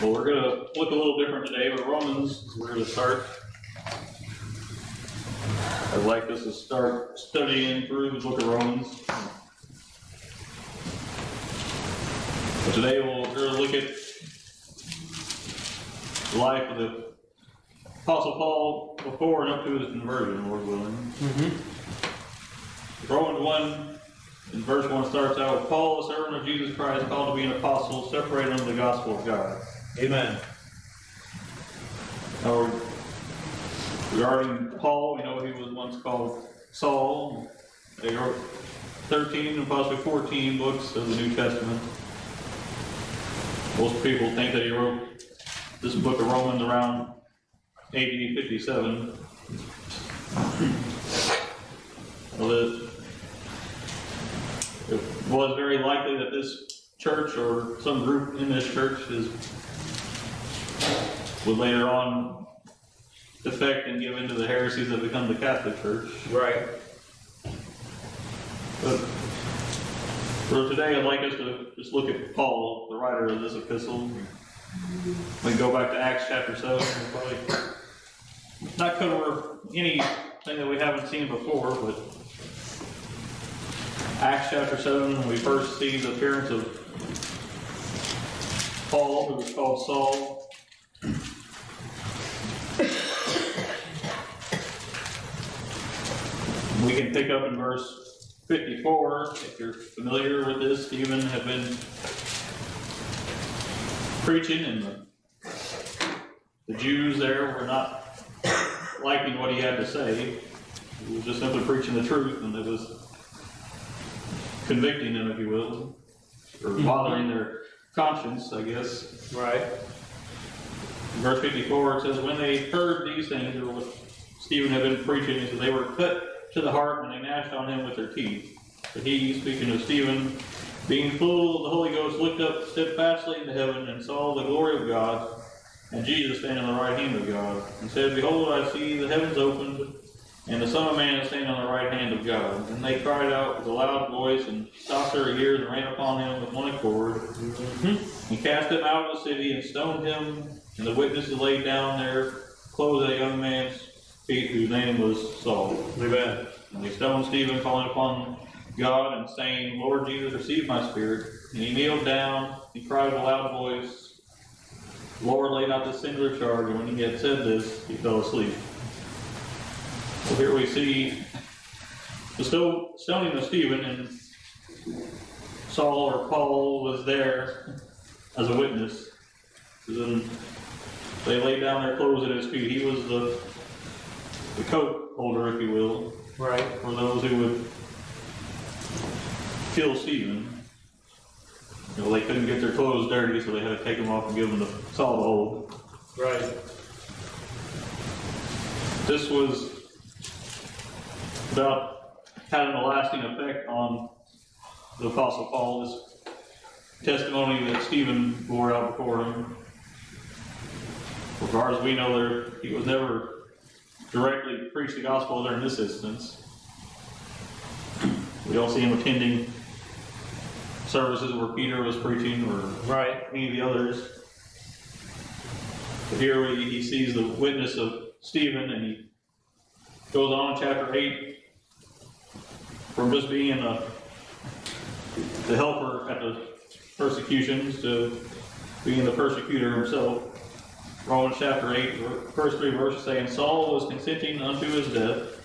Well, we're going to look a little different today with Romans. We're going to start, I'd like us to start studying through the book of Romans. But today we're going to look at the life of the Apostle Paul before and up to his conversion, Lord willing. Romans 1. In verse 1 starts out, Paul, the servant of Jesus Christ, called to be an apostle, separated unto the gospel of God. Amen. Now, regarding Paul, we know he was once called Saul. They wrote 13 and possibly 14 books of the New Testament. Most people think that he wrote this book of Romans around AD 57. It was very likely that this church or some group in this church would later on defect and give into the heresies that become the Catholic Church. Right. But for today, I'd like us to just look at Paul, the writer of this epistle. We go back to Acts chapter 7. We'll probably not cover anything that we haven't seen before, but Acts chapter 7, we first see the appearance of Paul, who was called Saul. We can pick up in verse 54, if you're familiar with this. Stephen had been preaching, and the Jews there were not liking what he had to say. He was just simply preaching the truth, and it was convicting them, if you will, or bothering their conscience, I guess. Right. In verse 54, it says, when they heard these things, or what Stephen had been preaching, so they were cut to the heart, and they gnashed on him with their teeth. But he, speaking of Stephen, being full of the Holy Ghost, looked up steadfastly into heaven, and saw the glory of God, and Jesus standing on the right hand of God, and said, behold, I see the heavens opened, and the Son of Man is standing on the right hand of God. And they cried out with a loud voice, and stopped their ears, and ran upon him with one accord, and cast him out of the city, and stoned him. And the witnesses laid down their clothes at a young man's feet, whose name was Saul. Amen. And they stoned Stephen, calling upon God, and saying, Lord Jesus, receive my spirit. And he kneeled down, and cried with a loud voice, Lord, lay not this singular charge. And when he had said this, he fell asleep. So here we see the stoning of Stephen, and Saul or Paul was there as a witness. Then they laid down their clothes at his feet. He was the coat holder, if you will, right, for those who would kill Stephen. You know, they couldn't get their clothes dirty, so they had to take them off and give them to Saul to hold. Right. This was about having a lasting effect on the Apostle Paul, this testimony that Stephen bore out before him. For far as we know, he was never directly preached the gospel there in this instance. We don't see him attending services where Peter was preaching or any of the others. But here he sees the witness of Stephen, and he goes on in chapter 8 from just being the helper at the persecutions to being the persecutor himself. Romans chapter 8, first three verses saying, Saul was consenting unto his death.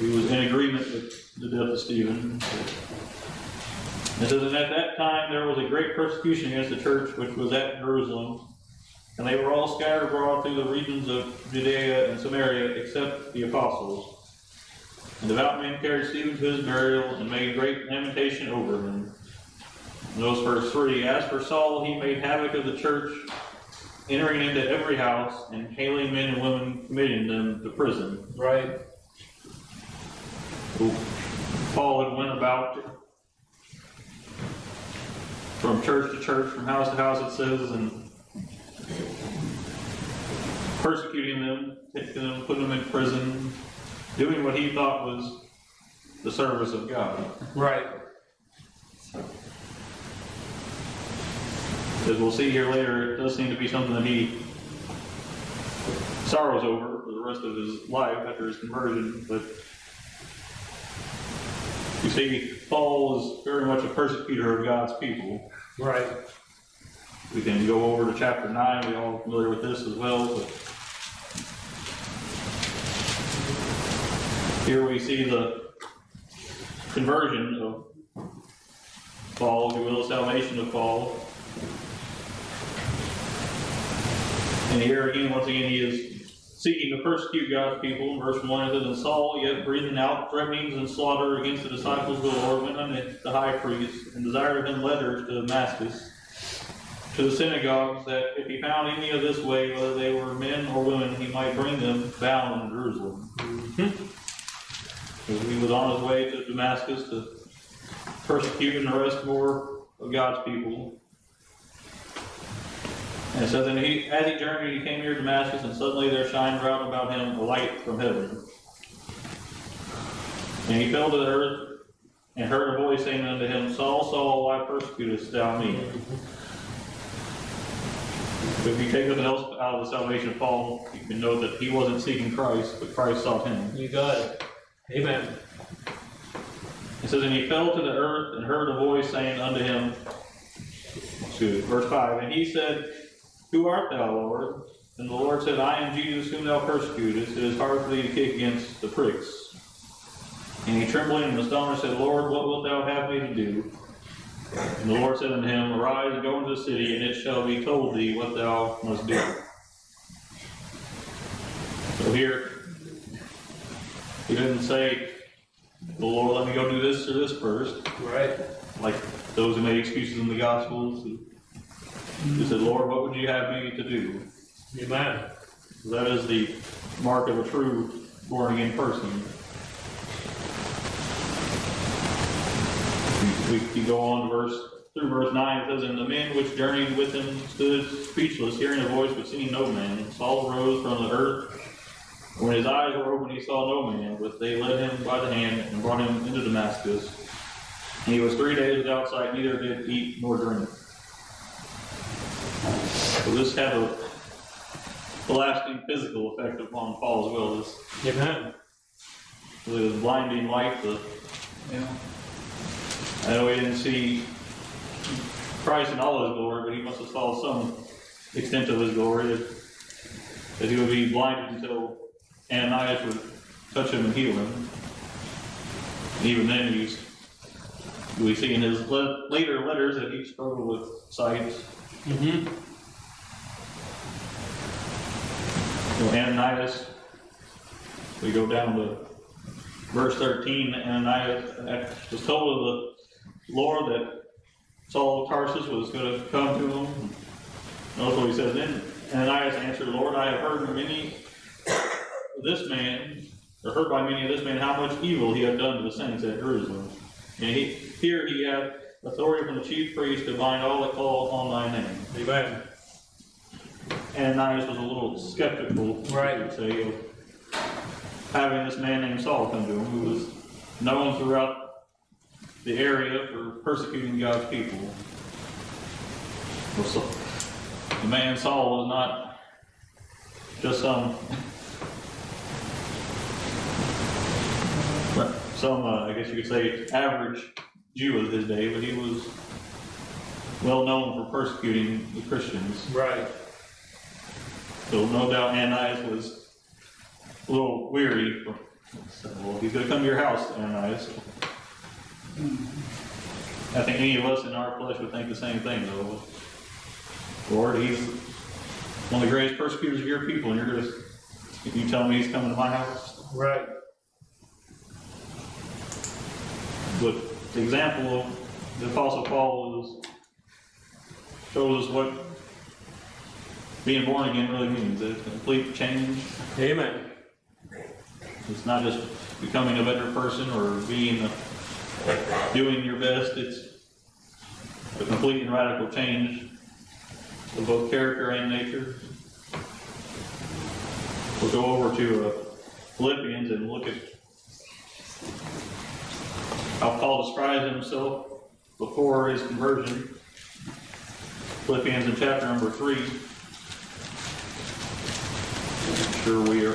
He was in agreement with the death of Stephen. It says, and at that time there was a great persecution against the church which was at Jerusalem. And they were all scattered abroad through the regions of Judea and Samaria, except the apostles. And devout men carried Stephen to his burial, and made great lamentation over him. And those verse 3, as for Saul, he made havoc of the church, entering into every house, and hailing men and women, committing them to prison. Right. Ooh. Paul had went about from church to church, from house to house, it says, and persecuting them, taking them, putting them in prison, doing what he thought was the service of God. Right. as we'll see here later, it does seem to be something that he sorrows over for the rest of his life after his conversion. But you see, Paul is very much a persecutor of God's people. Right. We can go over to chapter 9. We're all familiar with this as well. But here we see the conversion of Paul, if you will, salvation of Paul. And here again, once again, he is seeking to persecute God's people. In verse 1, it says, "And Saul, yet breathing out threatenings and slaughter against the disciples of the Lord, went unto the high priest, and desired of him letters to Damascus, to the synagogues, that if he found any of this way, whether they were men or women, he might bring them bound in Jerusalem." So he was on his way to Damascus to persecute and arrest more of God's people. And so then he, as he journeyed, he came near Damascus, and suddenly there shined round about him a light from heaven. And he fell to the earth, and heard a voice saying unto him, "Saul, Saul, why persecutest thou me?" So if you take nothing else out of the salvation of Paul, you can know that he wasn't seeking Christ, but Christ sought him. You got it. Amen. It says, "And he fell to the earth, and heard a voice saying unto him," verse 5, "And he said, Who art thou, Lord? And the Lord said, I am Jesus, whom thou persecutest. It is hard for thee to kick against the pricks. And he, trembling and astonished, said, Lord, what wilt thou have me to do? And the Lord said unto him, Arise, and go into the city, and it shall be told thee what thou must do." So here, he didn't say, "The Lord, let me go do this or this first." Right. Like those who made excuses in the Gospels. He said, "Lord, what would you have me to do?" Amen. So that is the mark of a true born-again person. We go on through verse 9. It says, "And the men which journeyed with him stood speechless, hearing a voice, but seeing no man. And Saul rose from the earth. When his eyes were opened, he saw no man, but they led him by the hand and brought him into Damascus. And he was 3 days without sight, neither did eat nor drink." So this had a lasting physical effect upon Paul as well. This, amen. The blinding light. I know he didn't see Christ in all his glory, but he must have saw some extent of his glory, that he would be blinded until Ananias would touch him and heal him. And even then, we see in his later letters that he struggled with sight. So Ananias, we go down to verse 13. Ananias was told of the Lord that Saul of Tarsus was going to come to him. Notice what he says then. Ananias answered, "Lord, I have heard by many of this man how much evil he had done to the saints at Jerusalem. And here he had authority from the chief priest to bind all that call upon thy name." Amen. Ananias was a little skeptical, right, would say, of having this man named Saul come to him, who was known throughout the area for persecuting God's people. The man Saul was not just I guess you could say, average Jew of his day, but he was well known for persecuting the Christians. Right. So no doubt Ananias was a little weary. So, well, he's going to come to your house, Ananias. I think any of us in our flesh would think the same thing, though. Lord, he's one of the greatest persecutors of your people, and you tell me he's coming to my house? Right. But the example of the Apostle Paul shows us what being born again really means. It's a complete change. Amen. It's not just becoming a better person or doing your best. It's a complete and radical change of both character and nature. We'll go over to Philippians and look at how Paul describes himself before his conversion. Philippians in chapter number 3. I'm sure we are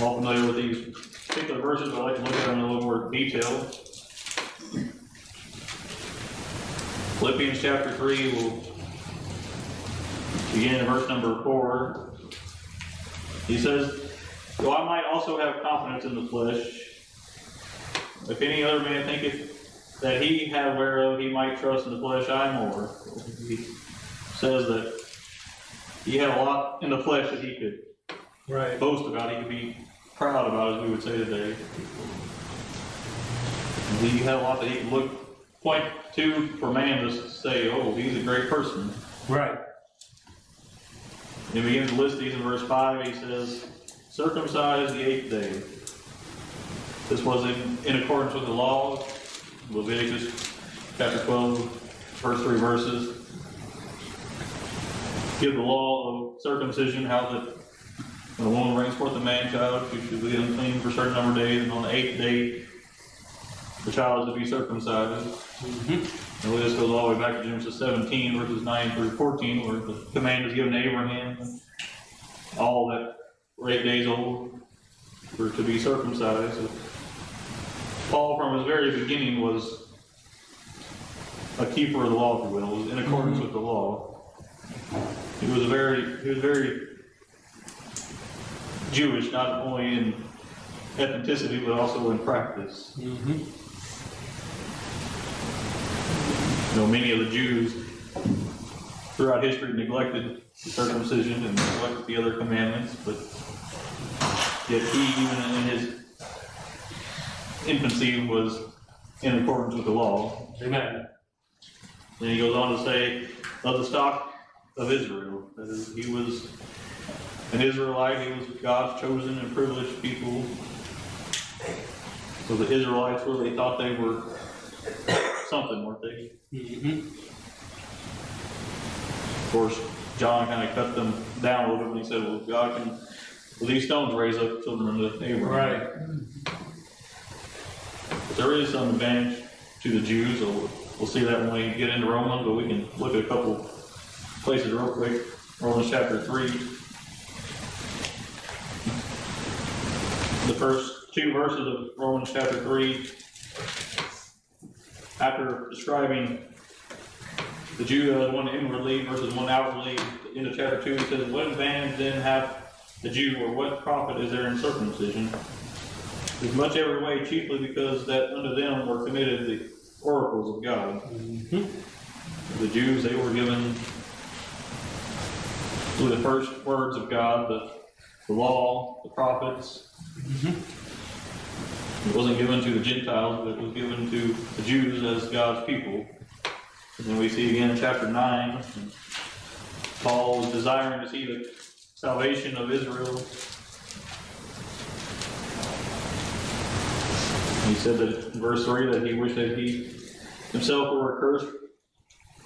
all familiar with these particular verses. I'd like to look at them in a little more detail. Philippians chapter 3 will begin in verse number 4. He says, "Though I might also have confidence in the flesh, if any other man thinketh that he have whereof he might trust in the flesh, I more." He says that he had a lot in the flesh that he could boast about, he could be proud about, as we would say today. And he had a lot that he could point to for man to say, "Oh, he's a great person." Right. And he begins to list these in verse 5. He says, "Circumcised the eighth day." This was in accordance with the law, Leviticus chapter 12, first three verses. Give the law of circumcision, how that when a woman brings forth a man-child, she should be unclean for a certain number of days, and on the eighth day, the child is to be circumcised. Mm-hmm. And this goes all the way back to Genesis 17, verses 9 through 14, where the command is given to Abraham, all that were 8 days old, were to be circumcised. So, Paul, from his very beginning, was a keeper of the law, if you will, was in accordance with the law. He was very Jewish, not only in ethnicity but also in practice. Mm-hmm. You know, many of the Jews throughout history neglected circumcision and neglected the other commandments, but yet he, even in his infancy, was in accordance with the law. Amen. Then he goes on to say, of the stock of Israel. That is, he was an Israelite. He was God's chosen and privileged people. So the Israelites really thought they were something, weren't they? Mm-hmm. Of course, John kind of cut them down a little bit when he said, "Well, God can, well, these stones raise up children to Abraham." Right. There is some advantage to the Jews. We'll see that when we get into Romans, but we can look at a couple places real quick. Romans chapter 3. The first two verses of Romans chapter 3, after describing the Jew as one inwardly versus one outwardly, at the end of chapter 2, it says, "What advantage then have the Jew, or what profit is there in circumcision? As much every way, chiefly because that unto them were committed the oracles of God." Mm-hmm. The Jews, they were given the first words of God, the law, the prophets. Mm-hmm. It wasn't given to the Gentiles, but it was given to the Jews as God's people. And then we see again in chapter 9, Paul was desiring to see the salvation of Israel. He said that in verse 3 that he wished that he himself were accursed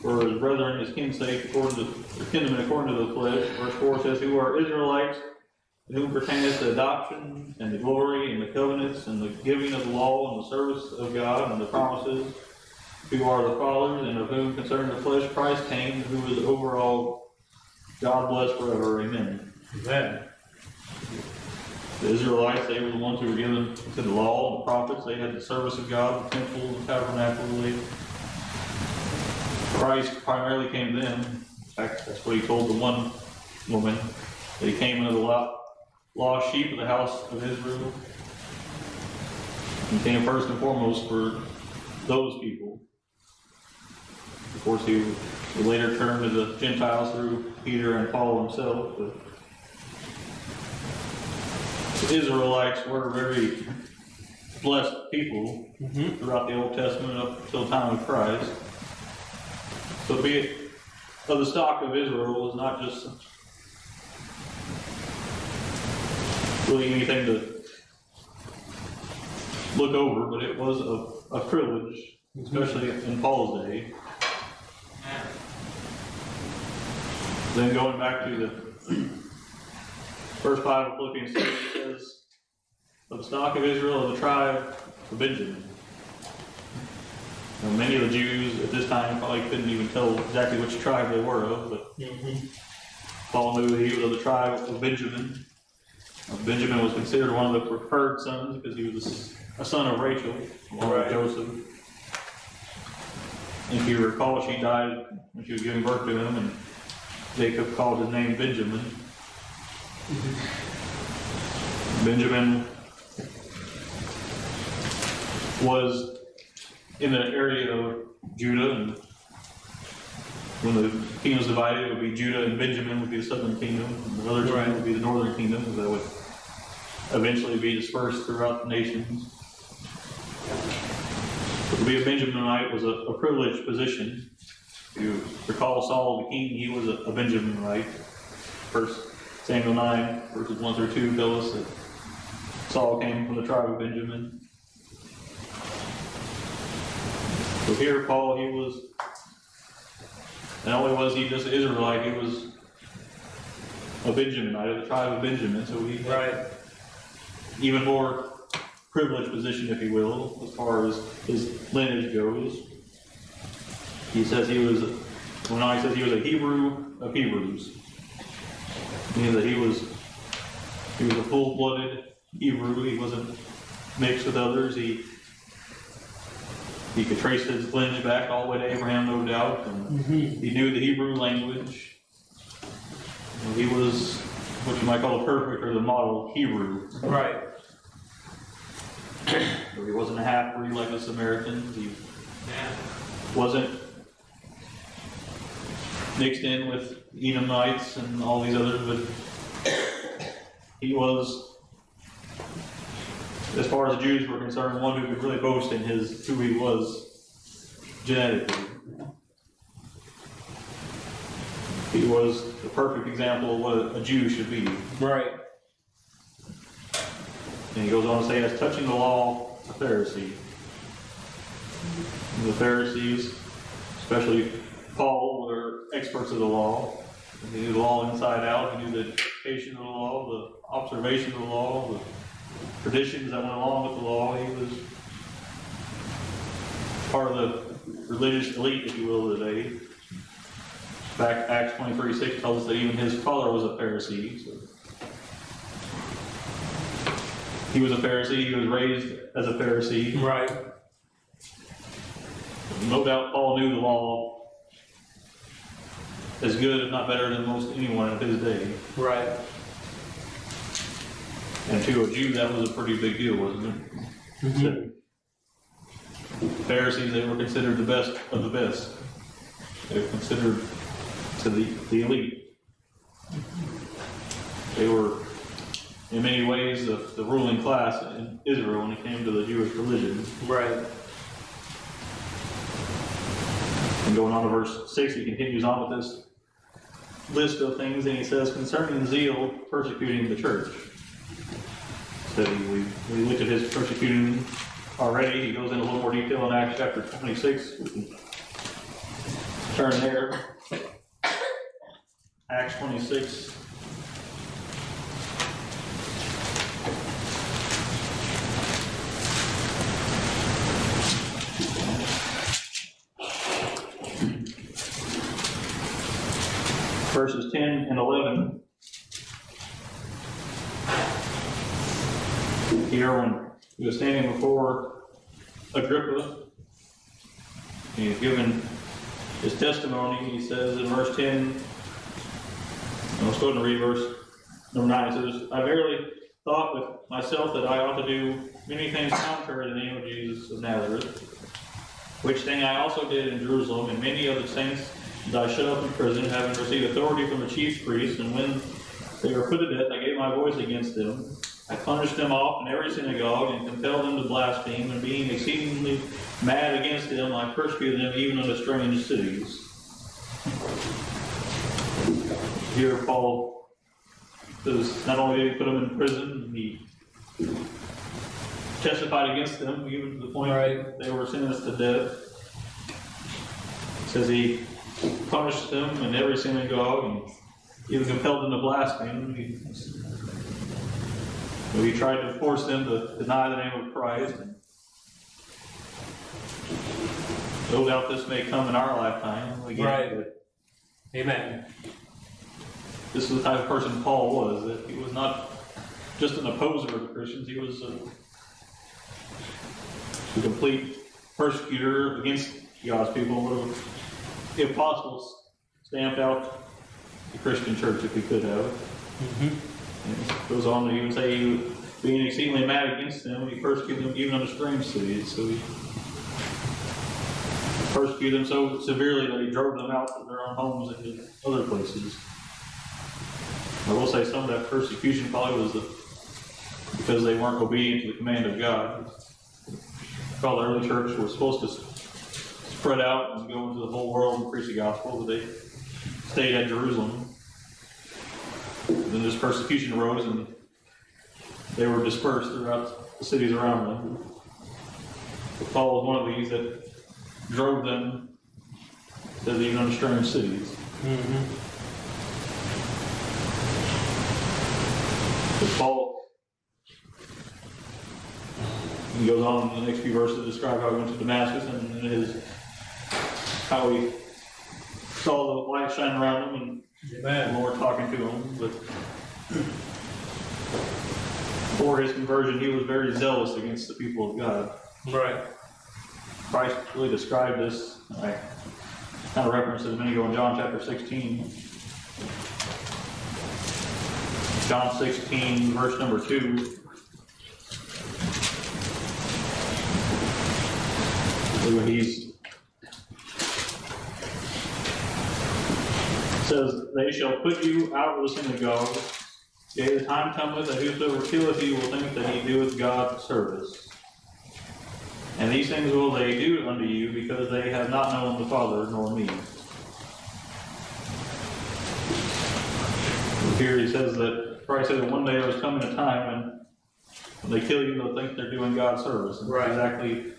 for his brethren, his kin's sake, according to the flesh. Verse 4 says, "Who are Israelites, and whom pertaineth the adoption, and the glory, and the covenants, and the giving of the law, and the service of God, and the promises, who are the fathers, and of whom concerning the flesh Christ came, who is over all, God bless forever. Amen." Amen. The Israelites, they were the ones who were given to the law and the prophets. They had the service of God, the temple, the tabernacle. Christ primarily came to them. In fact, that's what he told the one woman, that he came into the lost sheep of the house of Israel. He came first and foremost for those people. Of course, he later turned to the Gentiles through Peter and Paul himself. But the Israelites were very blessed people throughout the Old Testament up until the time of Christ. So be it of the stock of Israel is not just really anything to look over, but it was a privilege, especially in Paul's day. Then going back to the verse 5 of Philippians 3, it says, "Of the stock of Israel, of the tribe of Benjamin." You know, many of the Jews at this time probably couldn't even tell exactly which tribe they were of, but Paul knew he was of the tribe of Benjamin. Now, Benjamin was considered one of the preferred sons because he was a son of Rachel, along with Joseph. If you recall, she died when she was giving birth to him, and Jacob called his name Benjamin. Benjamin was in the area of Judah, and when the kingdom was divided, it would be Judah and Benjamin would be the southern kingdom, and the other tribe would be the northern kingdom, that would eventually be dispersed throughout the nations. To be a Benjaminite was a privileged position. If you recall Saul the king, he was a Benjaminite. 1 Samuel 9, verses 1 through 2 tell us that Saul came from the tribe of Benjamin. So here Paul, he was, not only was he just an Israelite, he was a Benjaminite, of the tribe of Benjamin. So he had even more privileged position, if you will, as far as his lineage goes. He says he was, well, now he says he was a Hebrew of Hebrews. Meaning that he was a full-blooded Hebrew. He wasn't mixed with others. He could trace his lineage back all the way to Abraham, no doubt. And he knew the Hebrew language. And he was what you might call the perfect or the model Hebrew. Right. He wasn't a half-breed like the Samaritans. He wasn't mixed in with Edomites and all these others, but he was, as far as the Jews were concerned, one who could really boast in his who he was genetically. He was the perfect example of what a Jew should be. Right. And he goes on to say, as touching the law, a Pharisee. And the Pharisees, especially Paul, were experts of the law. They knew the law inside out. They knew the interpretation of the law, the observation of the law, the traditions that went along with the law. He was part of the religious elite, if you will, of the day. In fact, Acts 23:6 tells us that even his father was a Pharisee. So he was a Pharisee. He was raised as a Pharisee. Right. No doubt Paul knew the law as good, if not better, than most anyone of his day. Right. And to a Jew, that was a pretty big deal, wasn't it? So, the Pharisees, they were considered the best of the best. They were considered to the elite. They were, in many ways, the ruling class in Israel when it came to the Jewish religion. Right. And going on to verse 6, he continues on with this list of things, and he says, concerning zeal, persecuting the church. So we looked at his persecuting already. He goes into a little more detail in Acts chapter 26. We can turn there. Acts 26. Verses 10 and 11. Here, when he was standing before Agrippa, he was given his testimony. He says in verse 10, and let's go ahead and read verse number 9. It says, I verily thought with myself that I ought to do many things contrary to the name of Jesus of Nazareth, which thing I also did in Jerusalem, and many of the saints that I shut up in prison, having received authority from the chief priests, and when they were put to death, I gave my voice against them. I punished them off in every synagogue, and compelled them to blaspheme, and being exceedingly mad against them, I persecuted them even unto strange cities. Here Paul says, not only did he put them in prison, he testified against them, even to the point that they were sentenced to death. It says he punished them in every synagogue, and even compelled them to blaspheme. He tried to force them to deny the name of Christ. No doubt this may come in our lifetime again. Right. Amen. This is the type of person Paul was. That he was not just an opposer of Christians. He was a complete persecutor against God's people. Would have, if possible, stamped out the Christian church if he could have. Mm-hmm. Goes on to even say, he, being exceedingly mad against them, he persecuted them even unto strange cities. So he persecuted them so severely that he drove them out from their own homes into other places. I will say some of that persecution probably was because they weren't obedient to the command of God. All the early church was supposed to spread out and go into the whole world and preach the gospel, but they stayed at Jerusalem. And then this persecution arose, and they were dispersed throughout the cities around them. But Paul was one of these that drove them to the even strange cities. Mm-hmm. Paul, he goes on in the next few verses to describe how he went to Damascus and how he saw the light shine around him and the Lord talking to him. But before his conversion, he was very zealous against the people of God. Right. Christ really described this. I kind of referenced it a minute ago in John chapter 16. John 16, verse number 2. It says, "They shall put you out of the synagogue. Yea, the time cometh that whosoever killeth you will think that he doeth God service. And these things will they do unto you, because they have not known the Father nor me." Here he says that Christ said that one day there was coming a time when they kill you, they'll think they're doing God's service. And right. Exactly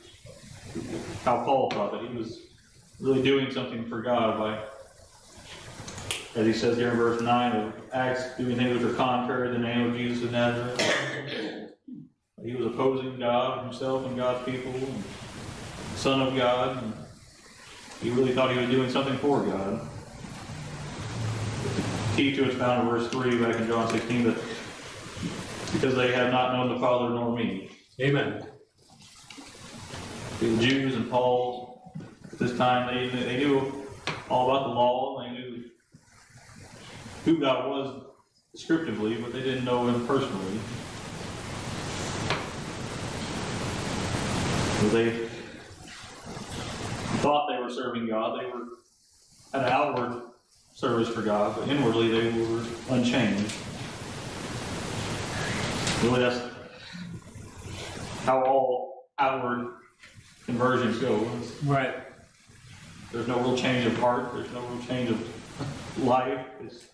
how Paul thought that he was really doing something for God by, as he says here in verse 9 of Acts, doing things which are contrary to the name of Jesus of Nazareth. He was opposing God himself and God's people, and the Son of God, and he really thought he was doing something for God. The key to it is found in verse 3 back in John 16, that because they have not known the Father nor me. Amen. The Jews and Paul at this time, they knew all about the law, and they knew who God was descriptively, but they didn't know him personally. They thought they were serving God. They were had an outward service for God, but inwardly they were unchanged. Really, that's how all outward conversions go. Right. There's no real change of heart. There's no real change of life. It's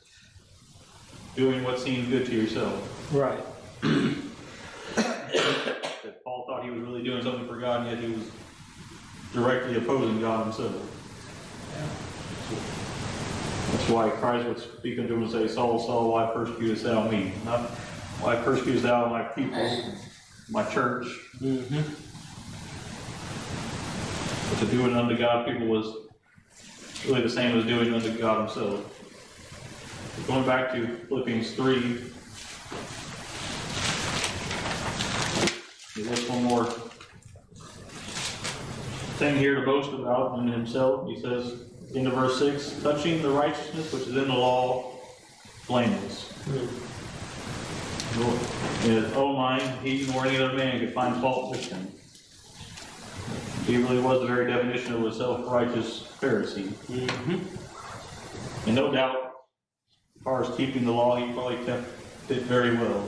doing what seems good to yourself. Right. Paul thought he was really doing something for God, and yet he was directly opposing God himself. Yeah. That's why Christ would speak unto him and say, "Saul, Saul, why persecutest thou me?" Not, "Why persecutest thou my people, my church?" Mm-hmm. But to do it unto God, people was really the same as doing it unto God himself. But going back to Philippians 3, there's one more thing here to boast about in himself. He says in verse 6, "Touching the righteousness which is in the law, blameless." In his own mind, he nor any other man could find fault with him. He really was the very definition of a self-righteous Pharisee. Mm-hmm. And no doubt, as far as keeping the law, he probably kept it very well.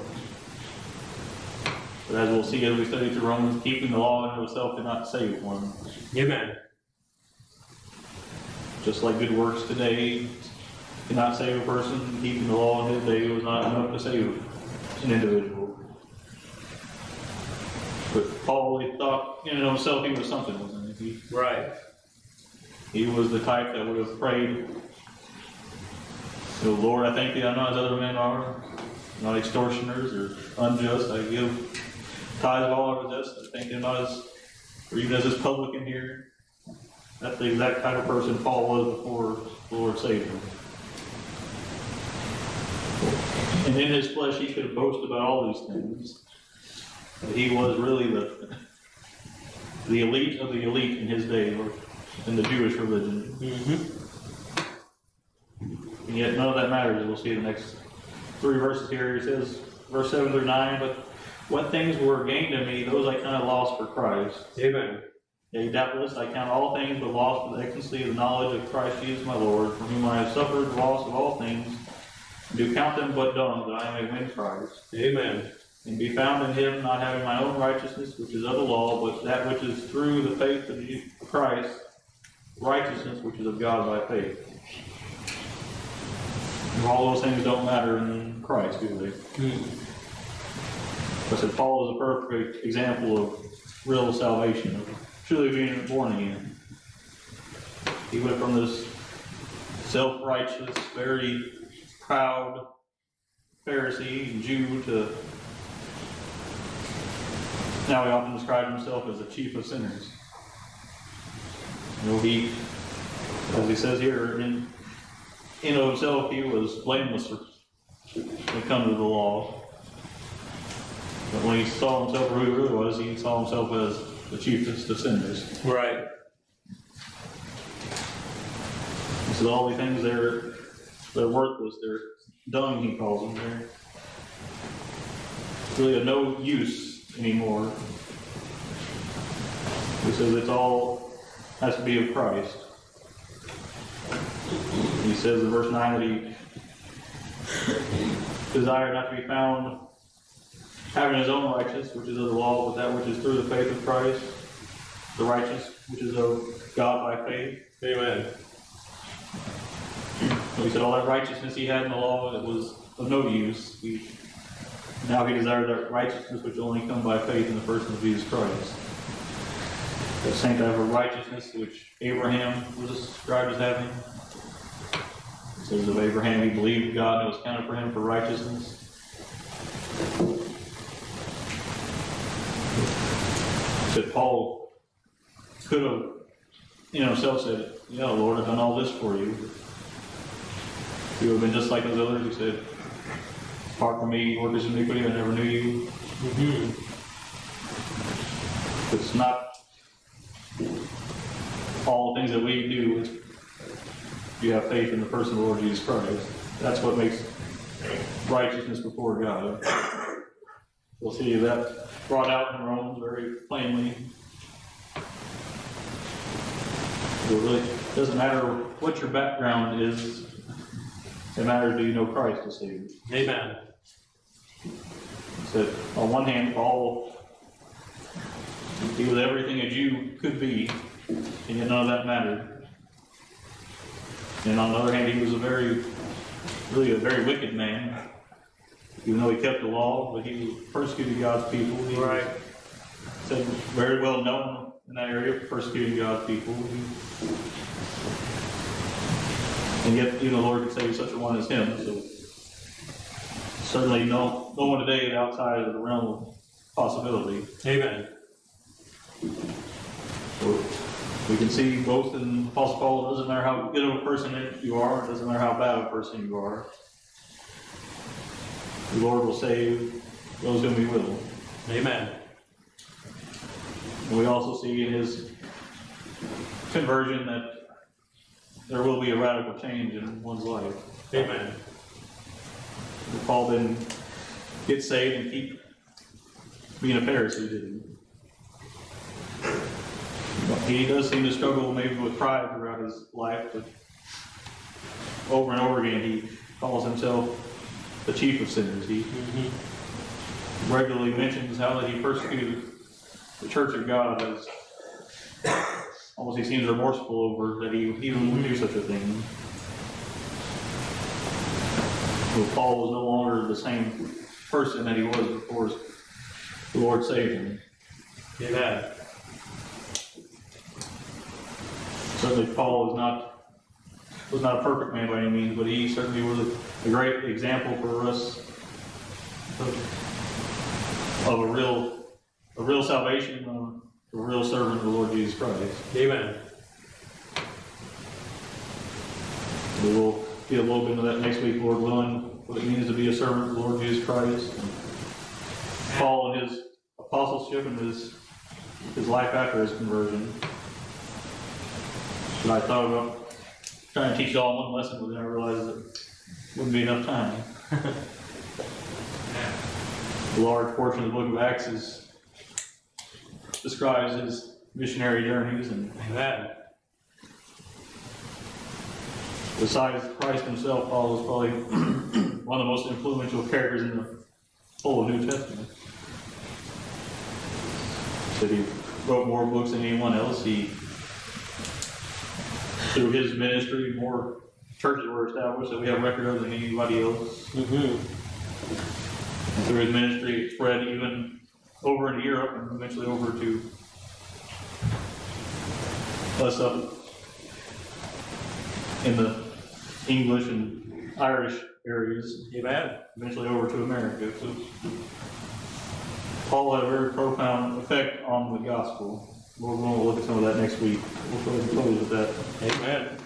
But as we'll see as we study through Romans, keeping the law unto itself did not save one. Amen. Just like good works today did not save a person, keeping the law in his day was not enough to save an individual. But Paul really thought in and of himself he was something, wasn't he? Right. He was the type that would have prayed, "So Lord, I thank thee, I'm not as other men are, not extortioners or unjust. I give tithes of all I possess. I think they're not as, or even as this publican here." That's the exact kind of person Paul was before the Lord saved him. And in his flesh he could boast about all these things. But he was really the elite of the elite in his day, or in the Jewish religion. Mm-hmm. And yet none of that matters. We'll see in the next three verses here. He says, verse 7 through 9, but what things were gained to me, those I kind of lost for Christ. Amen. Yea, doubtless I count all things but loss for the excellency of the knowledge of Christ Jesus my Lord, from whom I have suffered the loss of all things, and do count them but dung, that I may win Christ. Amen. And be found in him, not having my own righteousness, which is of the law, but that which is through the faith of Jesus Christ, righteousness which is of God by faith. And all those things don't matter in Christ, do they? Hmm. I said Paul is a perfect example of real salvation, of truly being born again. He went from this self-righteous, very proud Pharisee and Jew to now he often describes himself as the chief of sinners. You know, he, as he says here, in of himself he was blameless when it comes to the law. But when he saw himself for who he really was, he saw himself as the chiefest of sinners. Right. He says all the things they're worthless, they're dung, he calls them. They're really of no use anymore. He says it's all has to be of Christ. He says in verse 9 that he desired not to be found having his own righteousness, which is of the law, but that which is through the faith of Christ, the righteous, which is of God by faith. Amen. So he said all that righteousness he had in the law, it was of no use. Now he desired that righteousness which only comes by faith in the person of Jesus Christ. The same type of righteousness which Abraham was described as having. It says of Abraham, he believed God and it was counted for him for righteousness. That Paul could have, himself said, yeah, Lord, I've done all this for you. He would have been just like those others who said, apart from me, workers of iniquity, I never knew you. Mm-hmm. It's not all the things that we do. You have faith in the person of the Lord Jesus Christ. That's what makes righteousness before God. We'll see that brought out in Romans very plainly. It really doesn't matter what your background is. It matters, do you know Christ to save you? Amen. So, on one hand, Paul, he was everything a Jew could be, and yet none of that mattered. And on the other hand, he was a very wicked man. Even though he kept the law, but he persecuted God's people. He right. Said very well known in that area for persecuting God's people. And yet, even the Lord could save such a one as him. So, certainly, no one today is outside of the realm of possibility. Amen. So, we can see both in Apostle Paul, it doesn't matter how good of a person you are, it doesn't matter how bad of a person you are. The Lord will save those whom He will. Amen. And we also see in his conversion that there will be a radical change in one's life. Amen. If Paul didn't get saved and keep being a Pharisee, didn't he? He does seem to struggle maybe with pride throughout his life, but over and over again he calls himself the chief of sinners. He regularly mentions how that he persecuted the church of God as almost he seems remorseful over that he even would do such a thing. So Paul was no longer the same person that he was before the Lord saved him. Amen. Certainly Paul was not a perfect man by any means, but he certainly was a great example for us of a real salvation, a real servant of the Lord Jesus Christ. Amen. but we'll get a little bit into that next week, Lord willing, what it means to be a servant of the Lord Jesus Christ. Paul and his apostleship and his life after his conversion. But I thought about trying to teach y'all one lesson, but then I realized that wouldn't be enough time. A large portion of the book of Acts describes his missionary journeys, and that, besides Christ himself, Paul is probably one of the most influential characters in the whole New Testament. He said he wrote more books than anyone else. He, through his ministry, more churches were established that we have record of than anybody else. Mm-hmm. Through his ministry, it spread even over into Europe and eventually over to us up in the English and Irish areas. Amen. Eventually over to America. So Paul had a very profound effect on the gospel. We're going to look at some of that next week. We'll close with that. Amen.